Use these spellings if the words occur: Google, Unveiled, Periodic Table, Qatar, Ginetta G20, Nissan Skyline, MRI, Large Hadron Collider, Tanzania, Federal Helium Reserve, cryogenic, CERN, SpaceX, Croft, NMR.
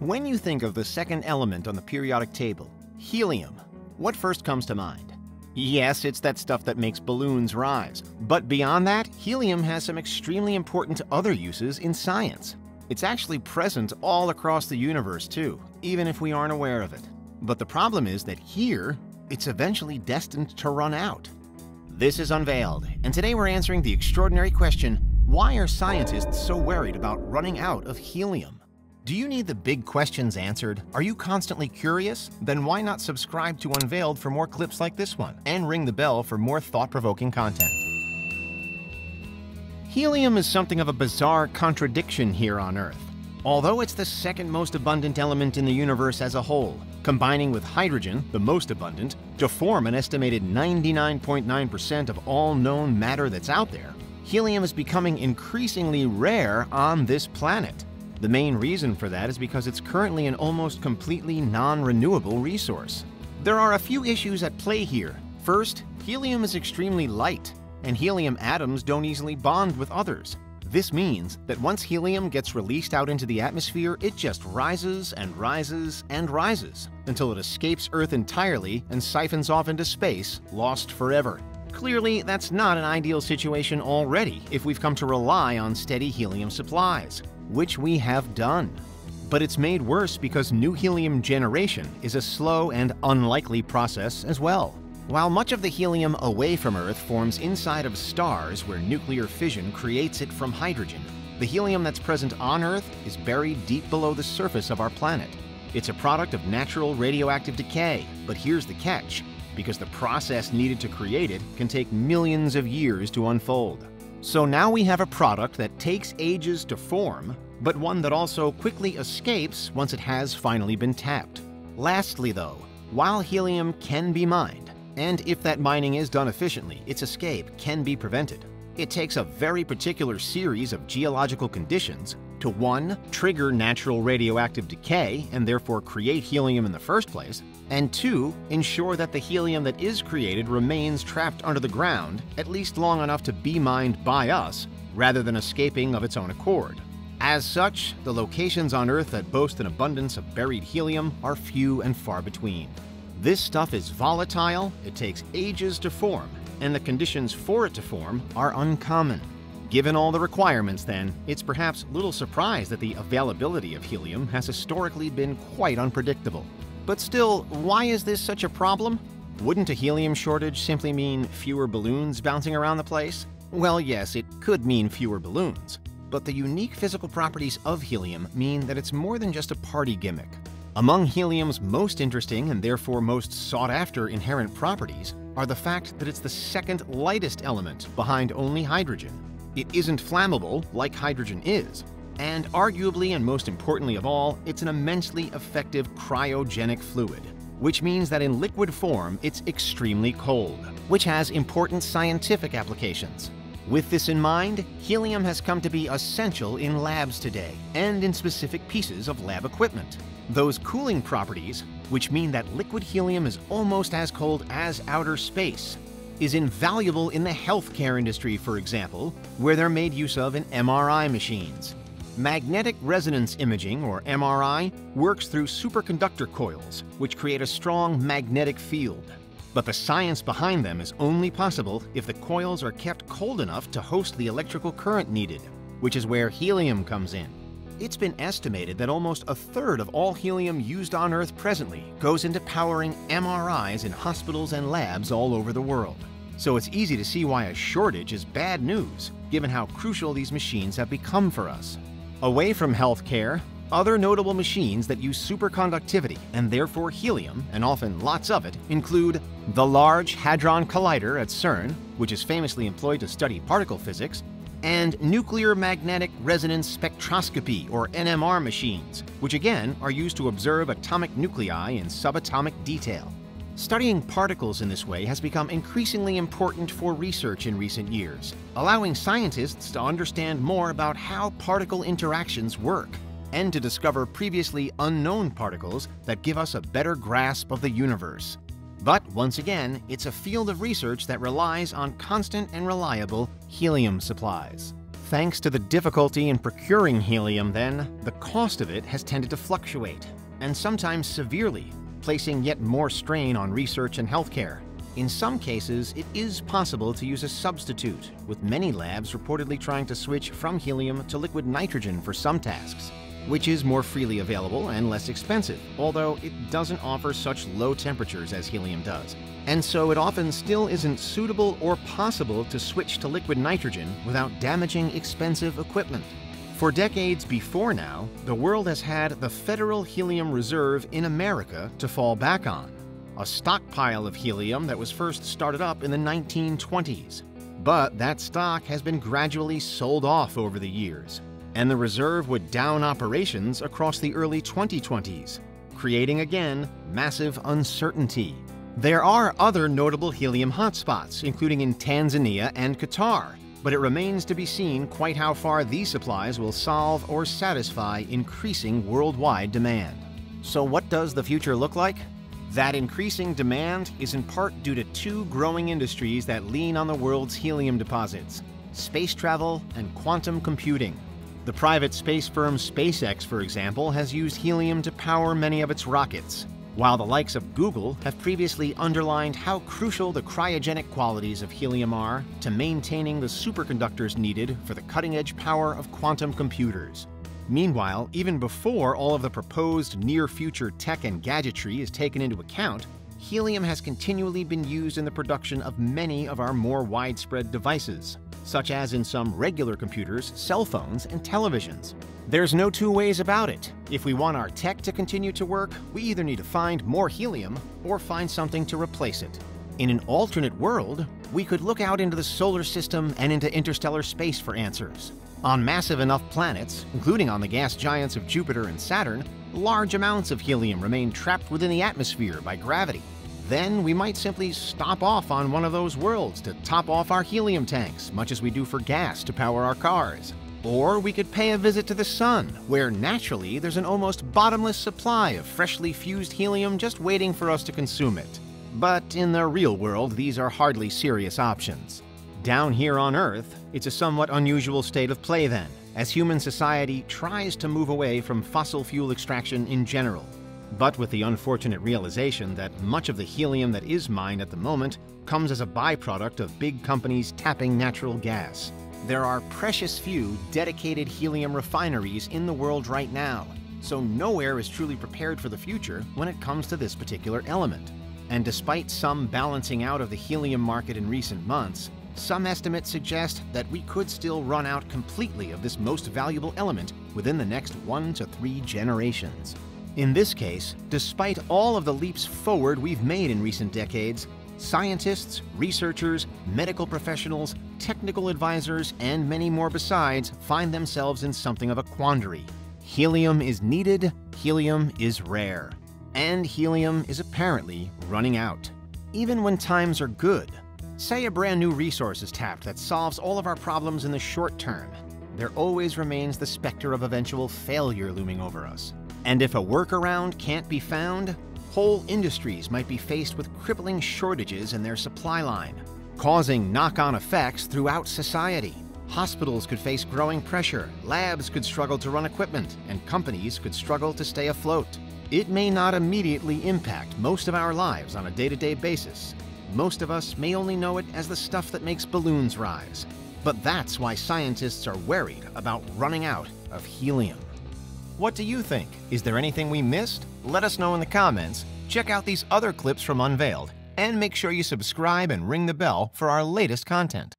When you think of the second element on the periodic table, helium, what first comes to mind? Yes, it's that stuff that makes balloons rise. But beyond that, helium has some extremely important other uses in science. It's actually present all across the universe too, even if we aren't aware of it. But the problem is that here, it's eventually destined to run out. This is Unveiled, and today we're answering the extraordinary question, why are scientists so worried about running out of helium? Do you need the big questions answered? Are you constantly curious? Then why not subscribe to Unveiled for more clips like this one, and ring the bell for more thought-provoking content. Helium is something of a bizarre contradiction here on Earth. Although it's the second most abundant element in the universe as a whole, combining with hydrogen, the most abundant, to form an estimated 99.9% of all known matter that's out there, helium is becoming increasingly rare on this planet. The main reason for that is because it's currently an almost completely non-renewable resource. There are a few issues at play here. First, helium is extremely light, and helium atoms don't easily bond with others. This means that once helium gets released out into the atmosphere, it just rises and rises and rises until it escapes Earth entirely and siphons off into space, lost forever. Clearly, that's not an ideal situation already if we've come to rely on steady helium supplies, which we have done. But it's made worse because new helium generation is a slow and unlikely process as well. While much of the helium away from Earth forms inside of stars where nuclear fission creates it from hydrogen, the helium that's present on Earth is buried deep below the surface of our planet. It's a product of natural radioactive decay, but here's the catch, because the process needed to create it can take millions of years to unfold. So now we have a product that takes ages to form, but one that also quickly escapes once it has finally been tapped. Lastly though, while helium can be mined, and if that mining is done efficiently, its escape can be prevented. It takes a very particular series of geological conditions to 1. Trigger natural radioactive decay and therefore create helium in the first place, and 2. Ensure that the helium that is created remains trapped under the ground at least long enough to be mined by us rather than escaping of its own accord. As such, the locations on Earth that boast an abundance of buried helium are few and far between. This stuff is volatile, it takes ages to form, and the conditions for it to form are uncommon. Given all the requirements then, it's perhaps little surprise that the availability of helium has historically been quite unpredictable. But still, why is this such a problem? Wouldn't a helium shortage simply mean fewer balloons bouncing around the place? Well, yes, it could mean fewer balloons, but the unique physical properties of helium mean that it's more than just a party gimmick. Among helium's most interesting and therefore most sought-after inherent properties are the fact that it's the second lightest element behind only hydrogen. It isn't flammable like hydrogen is, and arguably and most importantly of all, it's an immensely effective cryogenic fluid, which means that in liquid form it's extremely cold, which has important scientific applications. With this in mind, helium has come to be essential in labs today and in specific pieces of lab equipment. Those cooling properties, which mean that liquid helium is almost as cold as outer space, is invaluable in the healthcare industry, for example, where they're made use of in MRI machines. Magnetic resonance imaging, or MRI, works through superconductor coils, which create a strong magnetic field. But the science behind them is only possible if the coils are kept cold enough to host the electrical current needed, which is where helium comes in. It's been estimated that almost a third of all helium used on Earth presently goes into powering MRIs in hospitals and labs all over the world. So it's easy to see why a shortage is bad news, given how crucial these machines have become for us. Away from healthcare, other notable machines that use superconductivity and therefore helium, and often lots of it, include the Large Hadron Collider at CERN, which is famously employed to study particle physics, and nuclear magnetic resonance spectroscopy, or NMR machines, which again are used to observe atomic nuclei in subatomic detail. Studying particles in this way has become increasingly important for research in recent years, allowing scientists to understand more about how particle interactions work and to discover previously unknown particles that give us a better grasp of the universe. But once again, it's a field of research that relies on constant and reliable helium supplies. Thanks to the difficulty in procuring helium, then, the cost of it has tended to fluctuate, and sometimes severely, placing yet more strain on research and healthcare. In some cases, it is possible to use a substitute, with many labs reportedly trying to switch from helium to liquid nitrogen for some tasks, which is more freely available and less expensive, although it doesn't offer such low temperatures as helium does. And so it often still isn't suitable or possible to switch to liquid nitrogen without damaging expensive equipment. For decades before now, the world has had the Federal Helium Reserve in America to fall back on, a stockpile of helium that was first started up in the 1920s. But that stock has been gradually sold off over the years, and the reserve would down operations across the early 2020s, creating again massive uncertainty. There are other notable helium hotspots, including in Tanzania and Qatar, but it remains to be seen quite how far these supplies will solve or satisfy increasing worldwide demand. So what does the future look like? That increasing demand is in part due to two growing industries that lean on the world's helium deposits: space travel and quantum computing. The private space firm SpaceX, for example, has used helium to power many of its rockets, while the likes of Google have previously underlined how crucial the cryogenic qualities of helium are to maintaining the superconductors needed for the cutting-edge power of quantum computers. Meanwhile, even before all of the proposed near-future tech and gadgetry is taken into account, helium has continually been used in the production of many of our more widespread devices, such as in some regular computers, cell phones, and televisions. There's no two ways about it. If we want our tech to continue to work, we either need to find more helium or find something to replace it. In an alternate world, we could look out into the solar system and into interstellar space for answers. On massive enough planets, including on the gas giants of Jupiter and Saturn, large amounts of helium remain trapped within the atmosphere by gravity. Then we might simply stop off on one of those worlds to top off our helium tanks, much as we do for gas to power our cars. Or we could pay a visit to the sun, where naturally there's an almost bottomless supply of freshly fused helium just waiting for us to consume it. But in the real world, these are hardly serious options. Down here on Earth, it's a somewhat unusual state of play then, as human society tries to move away from fossil fuel extraction in general, but with the unfortunate realization that much of the helium that is mined at the moment comes as a byproduct of big companies tapping natural gas. There are precious few dedicated helium refineries in the world right now, so nowhere is truly prepared for the future when it comes to this particular element. And despite some balancing out of the helium market in recent months, some estimates suggest that we could still run out completely of this most valuable element within the next 1 to 3 generations. In this case, despite all of the leaps forward we've made in recent decades, scientists, researchers, medical professionals, technical advisors, and many more besides find themselves in something of a quandary. Helium is needed, helium is rare, and helium is apparently running out. Even when times are good, say a brand new resource is tapped that solves all of our problems in the short term, there always remains the specter of eventual failure looming over us. And if a workaround can't be found, whole industries might be faced with crippling shortages in their supply line, causing knock-on effects throughout society. Hospitals could face growing pressure, labs could struggle to run equipment, and companies could struggle to stay afloat. It may not immediately impact most of our lives on a day-to-day basis. Most of us may only know it as the stuff that makes balloons rise. But that's why scientists are worried about running out of helium. What do you think? Is there anything we missed? Let us know in the comments. Check out these other clips from Unveiled, and make sure you subscribe and ring the bell for our latest content.